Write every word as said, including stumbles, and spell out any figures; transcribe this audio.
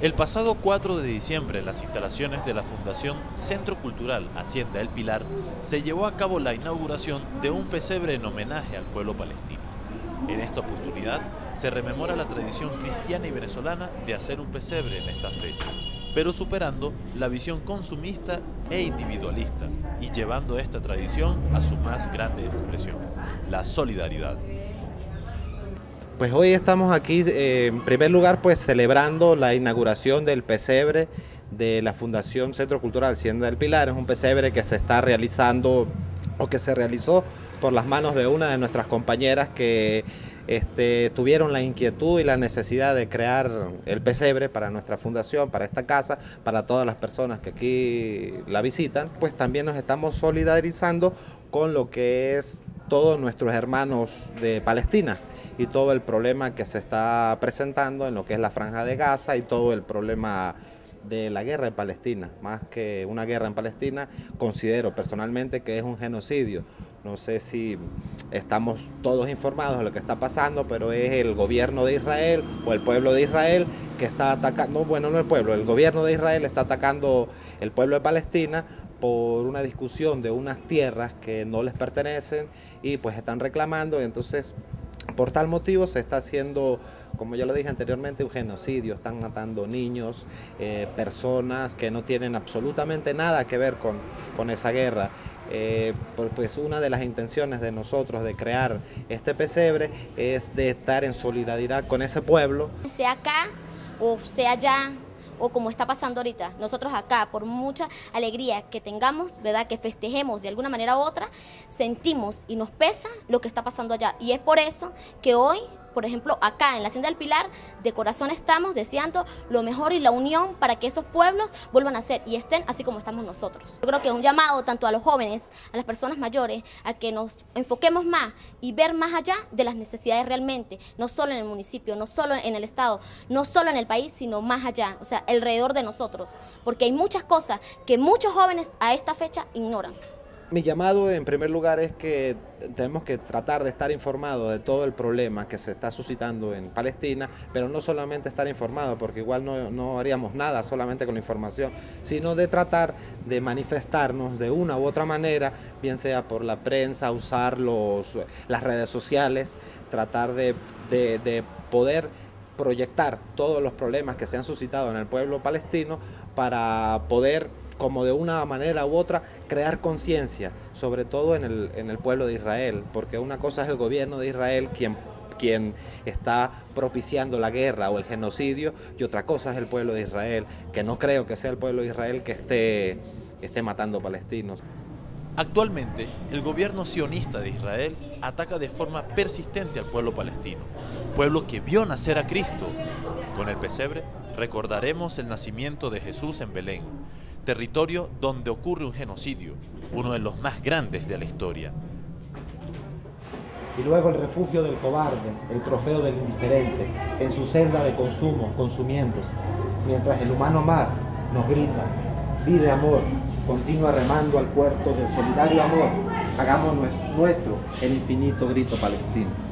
El pasado cuatro de diciembre, en las instalaciones de la Fundación Centro Cultural Hacienda El Pilar, se llevó a cabo la inauguración de un pesebre en homenaje al pueblo palestino. En esta oportunidad se rememora la tradición cristiana y venezolana de hacer un pesebre en estas fechas, pero superando la visión consumista e individualista y llevando esta tradición a su más grande expresión, la solidaridad. Pues hoy estamos aquí, eh, en primer lugar, pues celebrando la inauguración del pesebre de la Fundación Centro Cultural Hacienda del Pilar. Es un pesebre que se está realizando o que se realizó por las manos de una de nuestras compañeras que este, tuvieron la inquietud y la necesidad de crear el pesebre para nuestra fundación, para esta casa, para todas las personas que aquí la visitan. Pues también nos estamos solidarizando con lo que es todos nuestros hermanos de Palestina y todo el problema que se está presentando en lo que es la Franja de Gaza y todo el problema de la guerra en Palestina. Más que una guerra en Palestina, considero personalmente que es un genocidio. No sé si estamos todos informados de lo que está pasando, pero es el gobierno de Israel o el pueblo de Israel que está atacando, bueno, no el pueblo, el gobierno de Israel está atacando el pueblo de Palestina por una discusión de unas tierras que no les pertenecen y pues están reclamando, y entonces por tal motivo se está haciendo, como ya lo dije anteriormente, un genocidio. Están matando niños, eh, personas que no tienen absolutamente nada que ver con, con esa guerra. Eh, pues una de las intenciones de nosotros de crear este pesebre es de estar en solidaridad con ese pueblo. Sea acá o sea allá, o como está pasando ahorita, nosotros acá, por mucha alegría que tengamos, ¿verdad?, que festejemos de alguna manera u otra, sentimos y nos pesa lo que está pasando allá. Y es por eso que hoy, por ejemplo, acá en la Hacienda del Pilar, de corazón estamos deseando lo mejor y la unión para que esos pueblos vuelvan a ser y estén así como estamos nosotros. Yo creo que es un llamado tanto a los jóvenes, a las personas mayores, a que nos enfoquemos más y ver más allá de las necesidades realmente, no solo en el municipio, no solo en el estado, no solo en el país, sino más allá, o sea, alrededor de nosotros, porque hay muchas cosas que muchos jóvenes a esta fecha ignoran. Mi llamado en primer lugar es que tenemos que tratar de estar informados de todo el problema que se está suscitando en Palestina, pero no solamente estar informados, porque igual no, no haríamos nada solamente con la información, sino de tratar de manifestarnos de una u otra manera, bien sea por la prensa, usar los, las redes sociales, tratar de, de, de poder proyectar todos los problemas que se han suscitado en el pueblo palestino para poder, como de una manera u otra, crear conciencia, sobre todo en el, en el pueblo de Israel, porque una cosa es el gobierno de Israel quien, quien está propiciando la guerra o el genocidio, y otra cosa es el pueblo de Israel, que no creo que sea el pueblo de Israel que esté, que esté matando palestinos. Actualmente, el gobierno sionista de Israel ataca de forma persistente al pueblo palestino, pueblo que vio nacer a Cristo. Con el pesebre recordaremos el nacimiento de Jesús en Belén, territorio donde ocurre un genocidio, uno de los más grandes de la historia. Y luego el refugio del cobarde, el trofeo del indiferente, en su celda de consumo, consumiéndose, mientras el humano mar nos grita, vive amor, continúa remando al puerto del solidario amor, hagamos nuestro el infinito grito palestino.